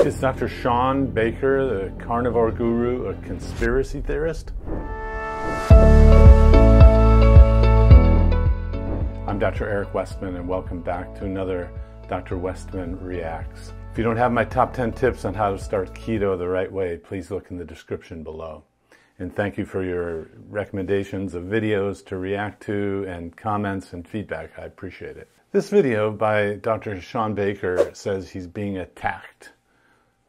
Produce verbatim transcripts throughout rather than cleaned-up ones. Is Doctor Shawn Baker, the carnivore guru, a conspiracy theorist? I'm Doctor Eric Westman, and welcome back to another Doctor Westman Reacts. If you don't have my top ten tips on how to start keto the right way, please look in the description below. And thank you for your recommendations of videos to react to and comments and feedback. I appreciate it. This video by Doctor Shawn Baker says he's being attacked.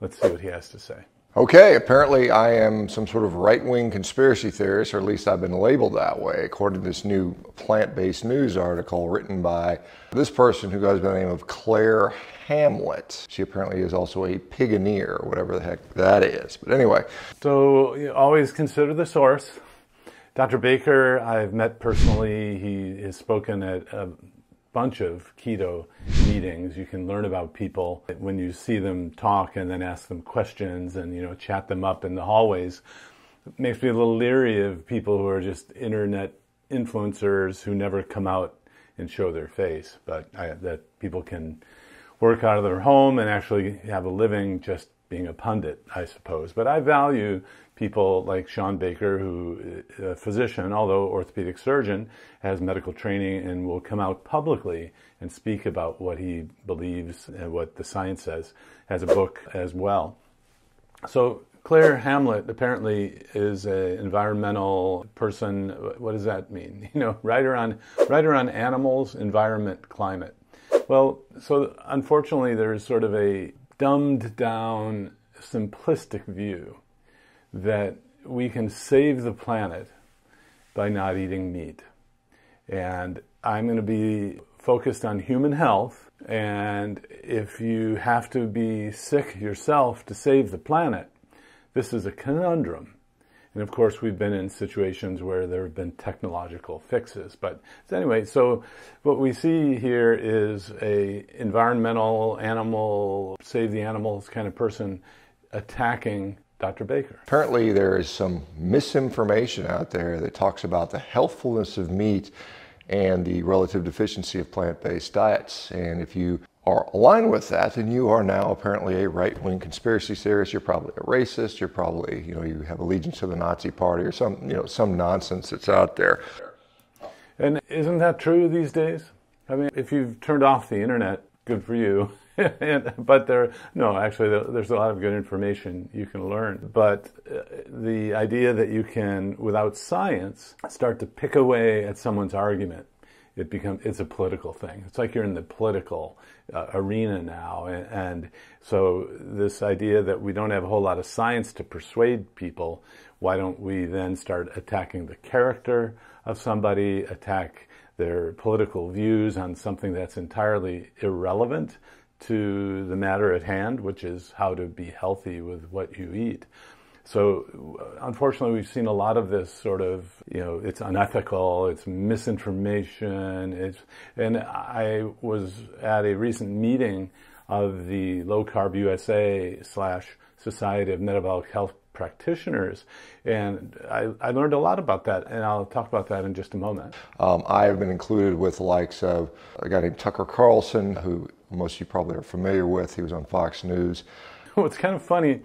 Let's see what he has to say. Okay, apparently I am some sort of right-wing conspiracy theorist, or at least I've been labeled that way, according to this new plant-based news article written by this person who goes by the name of Claire Hamlet. She apparently is also a pigoneer, whatever the heck that is. But anyway. So you always consider the source. Doctor Baker, I've met personally. He has spoken at a bunch of keto meetings. You can learn about people when you see them talk and then ask them questions and, you know, chat them up in the hallways. It makes me a little leery of people who are just internet influencers who never come out and show their face, but I, that people can work out of their home and actually have a living just being a pundit, I suppose. But I value people like Shawn Baker, who is a physician, although orthopedic surgeon, has medical training and will come out publicly and speak about what he believes and what the science says, has a book as well. So Claire Hamlet apparently is an environmental person. What does that mean? You know, writer on, writer on animals, environment, climate. Well, so unfortunately there is sort of a dumbed down, simplistic view that we can save the planet by not eating meat. And I'm going to be focused on human health, and if you have to be sick yourself to save the planet, this is a conundrum. And of course, we've been in situations where there have been technological fixes. But anyway, so what we see here is a environmental, animal, save the animals kind of person attacking Doctor Baker. Apparently there is some misinformation out there that talks about the healthfulness of meat and the relative deficiency of plant-based diets. And if you are aligned with that, then you are now apparently a right-wing conspiracy theorist. You're probably a racist. You're probably, you know, you have allegiance to the Nazi party or some, you know, some nonsense that's out there. And isn't that true these days? I mean, if you've turned off the internet, good for you. and, but there, no, actually, there's a lot of good information you can learn. But the idea that you can, without science, start to pick away at someone's argument. It becomes, it's a political thing. It's like you're in the political uh, arena now. And, and so this idea that we don't have a whole lot of science to persuade people, why don't we then start attacking the character of somebody, attack their political views on something that's entirely irrelevant to the matter at hand, which is how to be healthy with what you eat. So unfortunately, we've seen a lot of this sort of, you know, it's unethical, it's misinformation. It's, and I was at a recent meeting of the Low Carb U S A slash Society of Metabolic Health Practitioners, and I, I learned a lot about that, and I'll talk about that in just a moment. Um, I have been included with the likes of a guy named Tucker Carlson, who most of you probably are familiar with. He was on Fox News. Well, it's kind of funny.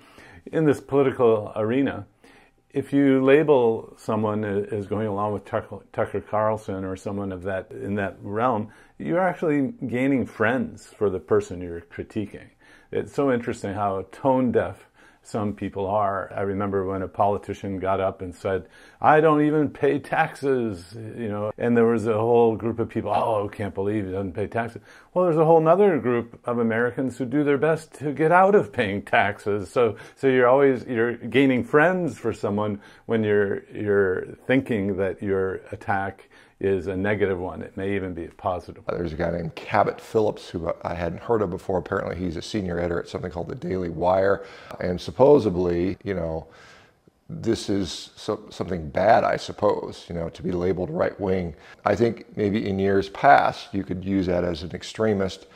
In this political arena, if you label someone as going along with Tucker Carlson or someone of that in that realm, you're actually gaining friends for the person you're critiquing. It's so interesting how tone-deaf some people are. I remember when a politician got up and said, I don't even pay taxes, you know, and there was a whole group of people, oh, can't believe he doesn't pay taxes. Well, there's a whole other group of Americans who do their best to get out of paying taxes. So, so you're always, you're gaining friends for someone when you're, you're thinking that your attack is a negative one. It may even be a positive one. There's a guy named Cabot Phillips who I hadn't heard of before. Apparently he's a senior editor at something called the Daily Wire. And supposedly, you know, this is so, something bad, I suppose, you know, to be labeled right-wing. I think maybe in years past, you could use that as an extremist.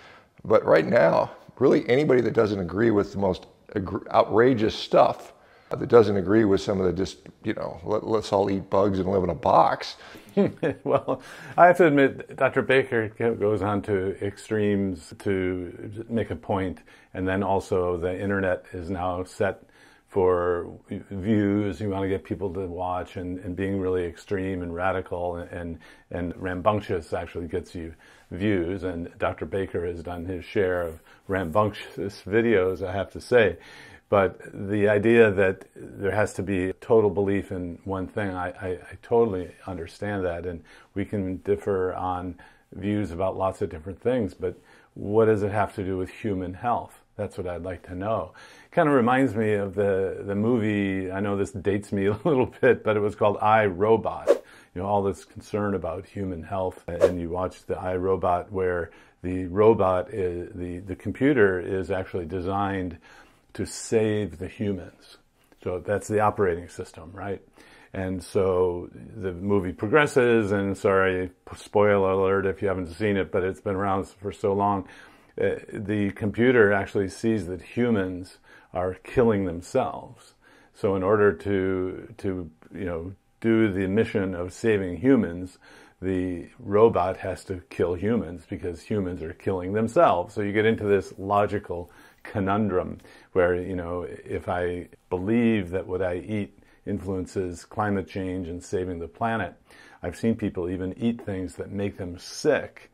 But right now, really anybody that doesn't agree with the most outrageous stuff that doesn't agree with some of the just, you know, let, let's all eat bugs and live in a box. Well, I have to admit, Doctor Baker goes on to extremes to make a point, and then also the internet is now set for views. You want to get people to watch, and, and being really extreme and radical and, and, and rambunctious actually gets you views, and Doctor Baker has done his share of rambunctious videos, I have to say. But the idea that there has to be total belief in one thing, I, I, I totally understand that, and we can differ on views about lots of different things, but what does it have to do with human health? That's what I'd like to know. Kind of reminds me of the, the movie, I know this dates me a little bit, but it was called I, Robot. You know, all this concern about human health, and you watch the I, Robot, where the robot, is, the, the computer is actually designed to save the humans. So that's the operating system, right? And so the movie progresses, and sorry, spoiler alert if you haven't seen it, but it's been around for so long. Uh, the computer actually sees that humans are killing themselves. So in order to, to you know, do the mission of saving humans, the robot has to kill humans because humans are killing themselves. So you get into this logical conundrum where, you know, if I believe that what I eat influences climate change and saving the planet, I've seen people even eat things that make them sick,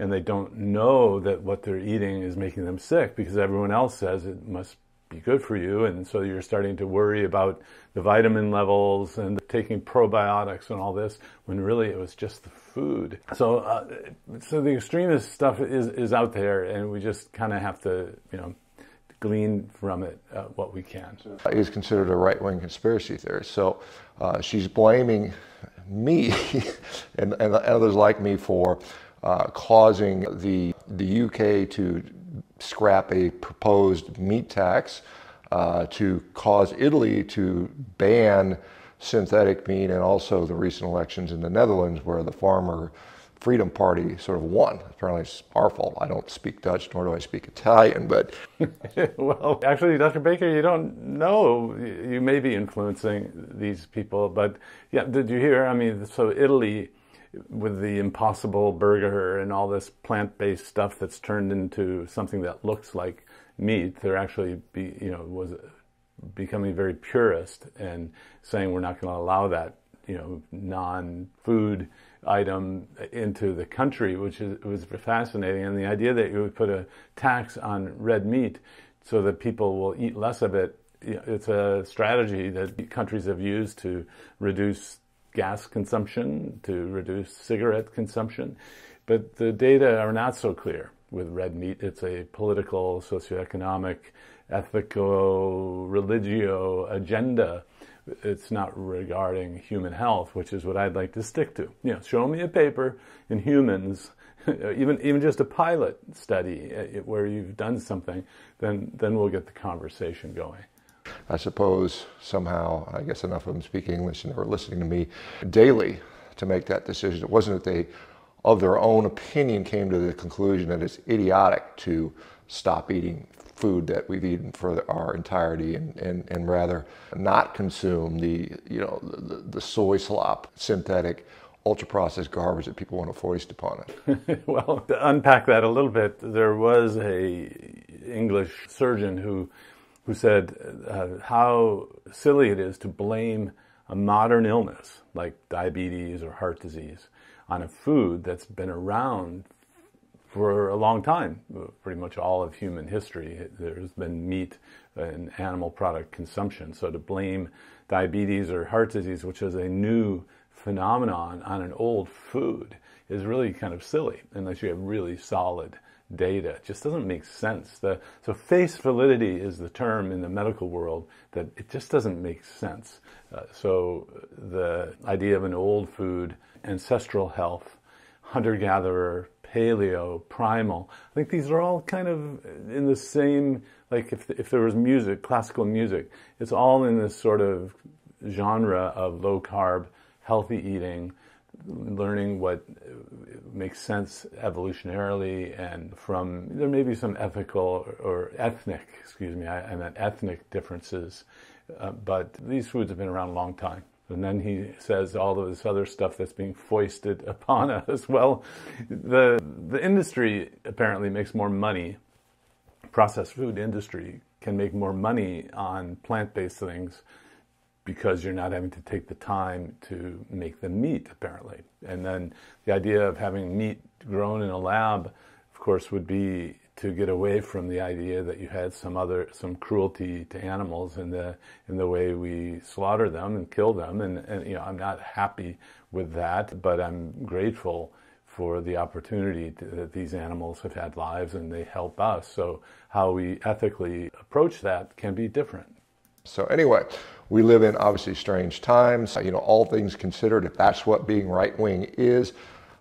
and they don't know that what they're eating is making them sick because everyone else says it must be good for you, and so you're starting to worry about the vitamin levels and taking probiotics and all this, when really it was just the food. So uh, so the extremist stuff is, is out there, and we just kind of have to, you know, glean from it uh, what we can. He's considered a right-wing conspiracy theorist. So uh, she's blaming me and, and others like me for uh, causing the, the U K to scrap a proposed meat tax, uh, to cause Italy to ban synthetic meat, and also the recent elections in the Netherlands where the farmer Freedom Party sort of won. Apparently it's our fault. I don't speak Dutch, nor do I speak Italian, but... Well, actually, Doctor Baker, you don't know. You may be influencing these people, but yeah, did you hear? I mean, so Italy, with the Impossible Burger and all this plant-based stuff that's turned into something that looks like meat, they're actually, be, you know, was becoming very purist and saying we're not going to allow that, you know, non-food item into the country, which is, was fascinating. And the idea that you would put a tax on red meat so that people will eat less of it, it's a strategy that countries have used to reduce gas consumption, to reduce cigarette consumption. But the data are not so clear with red meat. It's a political, socioeconomic, ethical, religio agenda. It's not regarding human health, which is what I'd like to stick to. You know, show me a paper in humans, even even just a pilot study where you've done something, then then we'll get the conversation going. I suppose somehow, I guess enough of them speak English and they were listening to me daily to make that decision. It wasn't that they, of their own opinion, came to the conclusion that it's idiotic to stop eating food that we've eaten for our entirety, and, and, and rather not consume the, you know, the, the soy slop, synthetic, ultra-processed garbage that people want to foist upon it. Well, to unpack that a little bit, there was a English surgeon who who said uh, how silly it is to blame a modern illness like diabetes or heart disease on a food that's been around for a long time. Pretty much all of human history, there's been meat and animal product consumption. So to blame diabetes or heart disease, which is a new phenomenon, on an old food is really kind of silly, unless you have really solid data. It just doesn't make sense. The, so face validity is the term in the medical world that it just doesn't make sense. Uh, so the idea of an old food, ancestral health, hunter-gatherer, paleo, primal, I think these are all kind of in the same, like if, if there was music, classical music, it's all in this sort of genre of low-carb, healthy eating, learning what makes sense evolutionarily, and from, there may be some ethical or ethnic, excuse me, I, I meant ethnic differences, uh, but these foods have been around a long time. And then he says all of this other stuff that's being foisted upon us. Well, the the industry apparently makes more money. Processed food industry can make more money on plant-based things because you're not having to take the time to make the meat, apparently. And then the idea of having meat grown in a lab, of course, would be to get away from the idea that you had some other, some cruelty to animals in the in the way we slaughter them and kill them. And, and you know, I'm not happy with that, but I'm grateful for the opportunity to, that these animals have had lives and they help us. So how we ethically approach that can be different. So anyway, we live in obviously strange times. You know, all things considered, if that's what being right-wing is,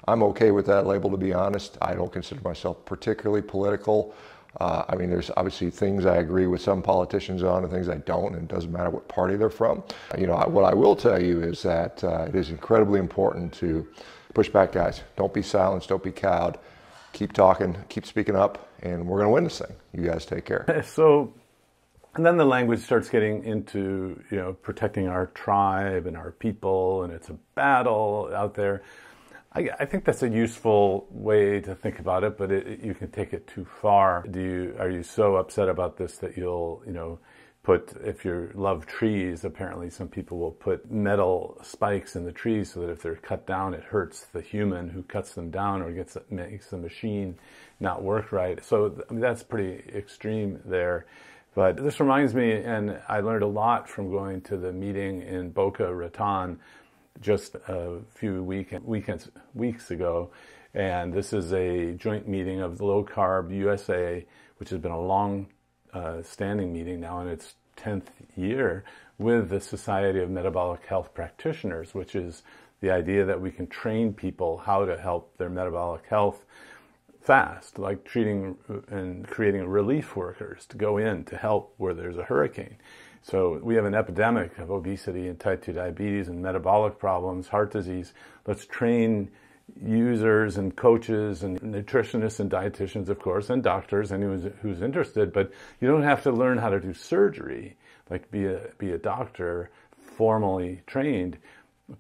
I'm okay with that label, to be honest. I don't consider myself particularly political. Uh, I mean, there's obviously things I agree with some politicians on and things I don't, and it doesn't matter what party they're from. You know, I, what I will tell you is that uh, it is incredibly important to push back, guys. Don't be silenced, don't be cowed. Keep talking, keep speaking up, and we're gonna win this thing. You guys take care. So, and then the language starts getting into, you know, protecting our tribe and our people, and it's a battle out there. I think that's a useful way to think about it, but it, you can take it too far. Do you, are you so upset about this that you'll, you know, put, if you love trees, apparently some people will put metal spikes in the trees so that if they're cut down, it hurts the human who cuts them down, or gets, makes the machine not work right. So I mean, that's pretty extreme there. But this reminds me, and I learned a lot from going to the meeting in Boca Raton just a few week, weekends, weeks ago, and this is a joint meeting of the Low Carb U S A, which has been a long uh, standing meeting now in its tenth year, with the Society of Metabolic Health Practitioners, which is the idea that we can train people how to help their metabolic health fast, like treating and creating relief workers to go in to help where there's a hurricane. So we have an epidemic of obesity and type two diabetes and metabolic problems, heart disease. Let's train users and coaches and nutritionists and dietitians, of course, and doctors, anyone who's interested. But you don't have to learn how to do surgery, like be a, be a doctor formally trained,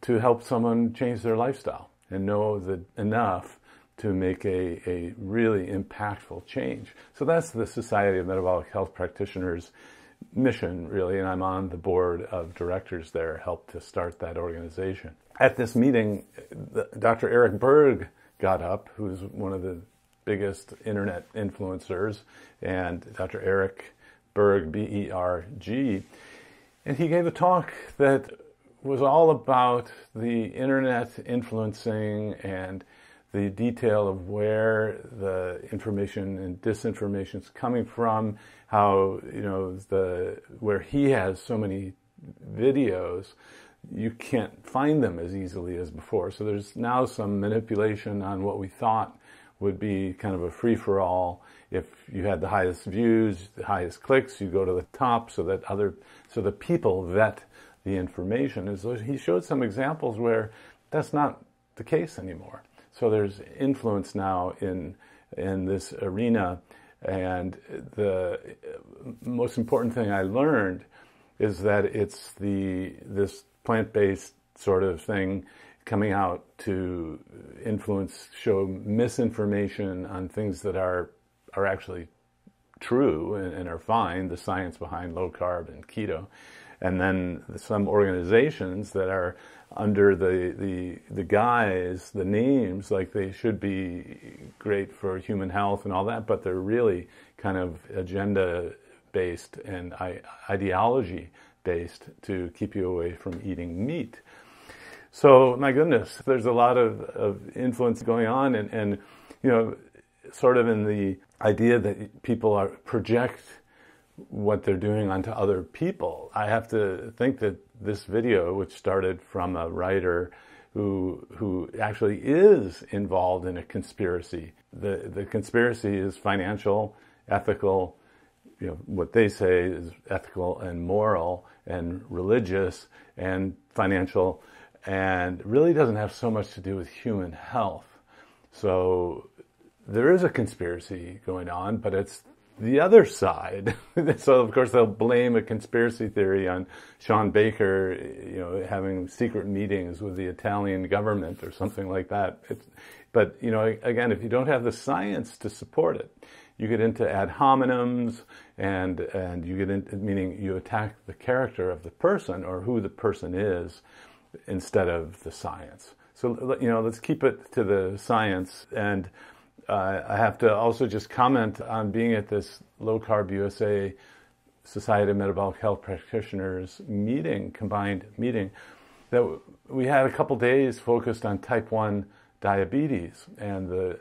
to help someone change their lifestyle and know that enough to make a, a really impactful change. So that's the Society of Metabolic Health Practitioners mission, really, and I'm on the board of directors there, helped to start that organization. At this meeting, Doctor Eric Berg got up, who's one of the biggest internet influencers, and Doctor Eric Berg, B E R G, and he gave a talk that was all about the internet influencing and the detail of where the information and disinformation is coming from, how, you know, the, where he has so many videos, you can't find them as easily as before. So there's now some manipulation on what we thought would be kind of a free-for-all. If you had the highest views, the highest clicks, you go to the top, so that other, so the people vet the information. And so he showed some examples where that's not the case anymore. So there's influence now in in this arena, and the most important thing I learned is that it's the this plant-based sort of thing coming out to influence, show misinformation on things that are are actually true and, and are fine, the science behind low carb and keto. And then some organizations that are under the, the the guise, the names, like they should be great for human health and all that, but they're really kind of agenda-based and ideology-based to keep you away from eating meat. So, my goodness, there's a lot of, of influence going on, and, and, you know, sort of in the idea that people are project what they're doing onto other people. I have to think that this video, which started from a writer who who actually is involved in a conspiracy, the the conspiracy is financial, ethical, you know, what they say is ethical and moral and religious and financial, and really doesn't have so much to do with human health. So there is a conspiracy going on, but it's the other side. So of course they'll blame a conspiracy theory on Shawn Baker, you know, having secret meetings with the Italian government or something like that. It's, but you know, again, if you don't have the science to support it, you get into ad hominems, and and you get into, meaning you attack the character of the person or who the person is instead of the science. So you know, let's keep it to the science. And Uh, I have to also just comment on being at this Low Carb U S A Society of Metabolic Health Practitioners meeting, combined meeting, that we had a couple days focused on type one diabetes and the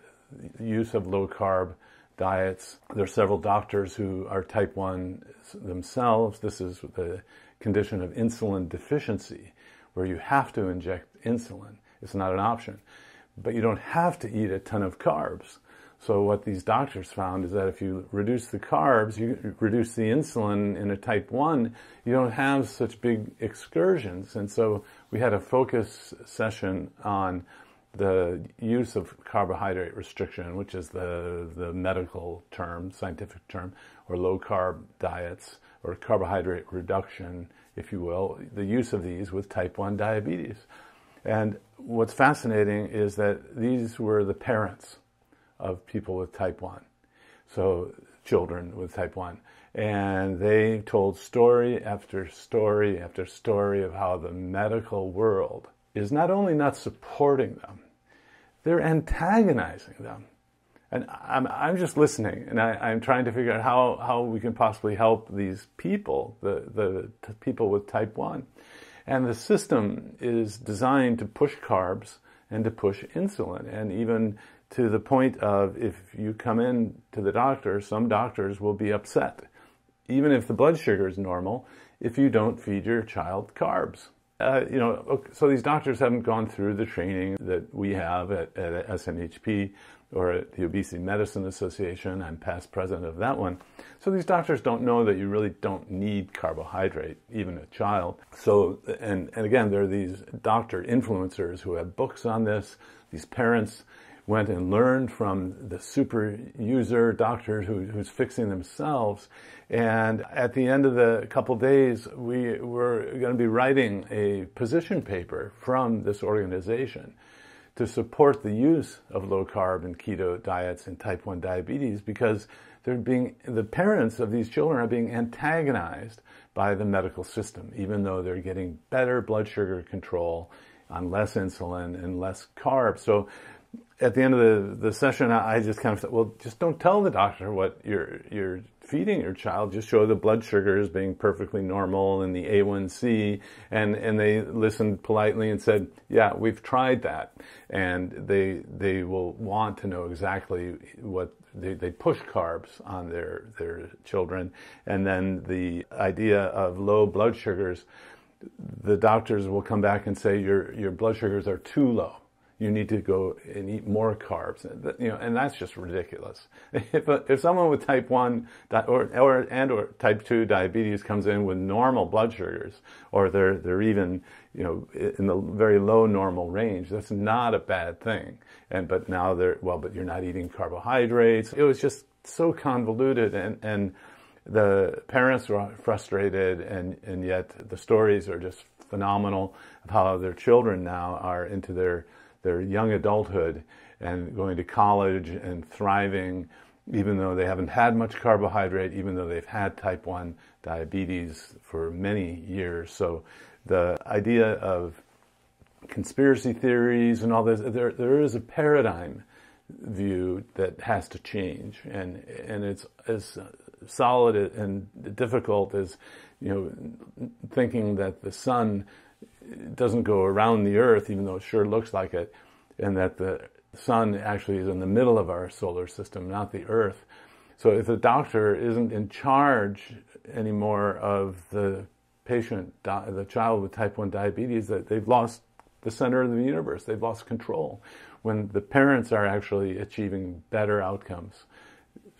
use of low carb diets. There are several doctors who are type one themselves. This is the condition of insulin deficiency, where you have to inject insulin. It's not an option. But you don't have to eat a ton of carbs. So what these doctors found is that if you reduce the carbs, you reduce the insulin in a type one, you don't have such big excursions. And so we had a focus session on the use of carbohydrate restriction, which is the, the medical term, scientific term, or low carb diets, or carbohydrate reduction, if you will, the use of these with type one diabetes. And what's fascinating is that these were the parents of people with type one, so children with type one. And they told story after story after story of how the medical world is not only not supporting them, they're antagonizing them. And I'm, I'm just listening, and I, I'm trying to figure out how, how we can possibly help these people, the, the t- people with type one. And the system is designed to push carbs and to push insulin, and even to the point of if you come in to the doctor, some doctors will be upset, even if the blood sugar is normal, if you don't feed your child carbs. Uh, you know, so these doctors haven't gone through the training that we have at, at S M H P or at the Obesity Medicine Association. I'm past president of that one. So these doctors don't know that you really don't need carbohydrate, even a child. So, and, and again, there are these doctor influencers who have books on this. These parents went and learned from the super user doctors who, who's fixing themselves. And at the end of the couple days, we were going to be writing a position paper from this organization to support the use of low carb and keto diets in type one diabetes, because they're being, the parents of these children are being antagonized by the medical system, even though they're getting better blood sugar control on less insulin and less carbs. So at the end of the, the session, I just kind of thought, well, just don't tell the doctor what you're, you're feeding your child. Just show the blood sugars being perfectly normal and the A one C. And, and they listened politely and said, yeah, we've tried that. And they, they will want to know exactly what they, they push carbs on their, their children. And then the idea of low blood sugars, the doctors will come back and say, your, your blood sugars are too low. You need to go and eat more carbs, and, you know, and that's just ridiculous. If a, if someone with type one or or and or type two diabetes comes in with normal blood sugars, or they're they're even, you know, in the very low normal range, that's not a bad thing. And but now they're well, but you're not eating carbohydrates. It was just so convoluted, and and the parents were frustrated, and and yet the stories are just phenomenal of how their children now are into their their young adulthood and going to college and thriving, even though they haven't had much carbohydrate, even though they've had type one diabetes for many years. So the idea of conspiracy theories and all this, there there is a paradigm view that has to change, and and it's as solid and difficult as, you know, thinking that the sun It doesn't go around the earth, even though it sure looks like it, and that the sun actually is in the middle of our solar system, not the earth. So if the doctor isn't in charge anymore of the patient, the child with type one diabetes, that they've lost the center of the universe. They've lost control when the parents are actually achieving better outcomes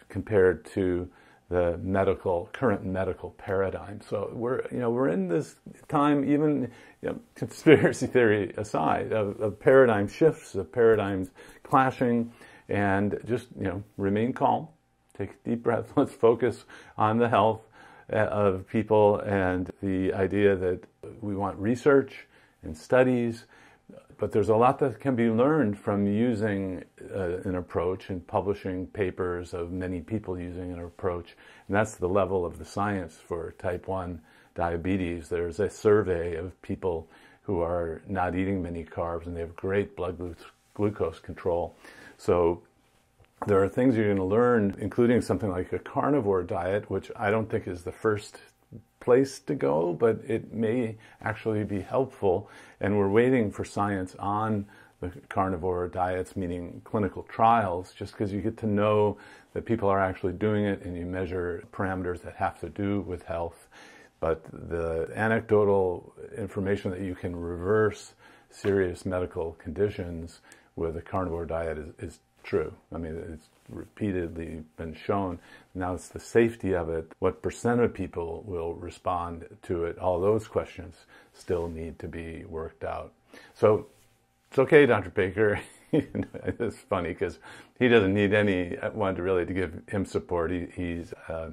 compared to the medical current medical paradigm. So we're you know we're in this time, even you know, conspiracy theory aside, of, of paradigm shifts, of paradigms clashing, and just you know remain calm, take a deep breath. Let's focus on the health of people and the idea that we want research and studies. But there's a lot that can be learned from using uh, an approach and publishing papers of many people using an approach. And that's the level of the science for type one diabetes. There's a survey of people who are not eating many carbs, and they have great blood glu glucose control. So there are things you're going to learn, including something like a carnivore diet, which I don't think is the first place to go, but it may actually be helpful. And we're waiting for science on the carnivore diets, meaning clinical trials, just because you get to know that people are actually doing it and you measure parameters that have to do with health. But the anecdotal information that you can reverse serious medical conditions with a carnivore diet is, is true. I mean, it's repeatedly been shown. Now it's the safety of it. What percent of people will respond to it? All those questions still need to be worked out. So it's okay, Doctor Baker. It's funny because he doesn't need anyone to really to give him support. He, he's a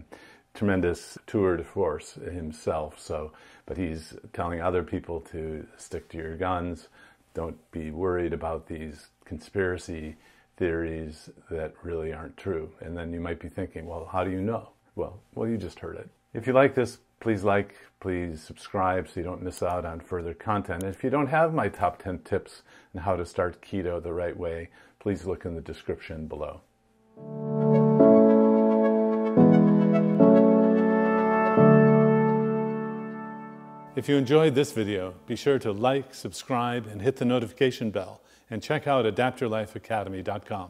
tremendous tour de force himself. So, but he's telling other people to stick to your guns. Don't be worried about these conspiracy theories that really aren't true. And then you might be thinking, well, how do you know? Well, well, you just heard it. If you like this, please like, please subscribe so you don't miss out on further content. And if you don't have my top ten tips on how to start keto the right way, please look in the description below. If you enjoyed this video, be sure to like, subscribe, and hit the notification bell, and check out adapt your life academy dot com.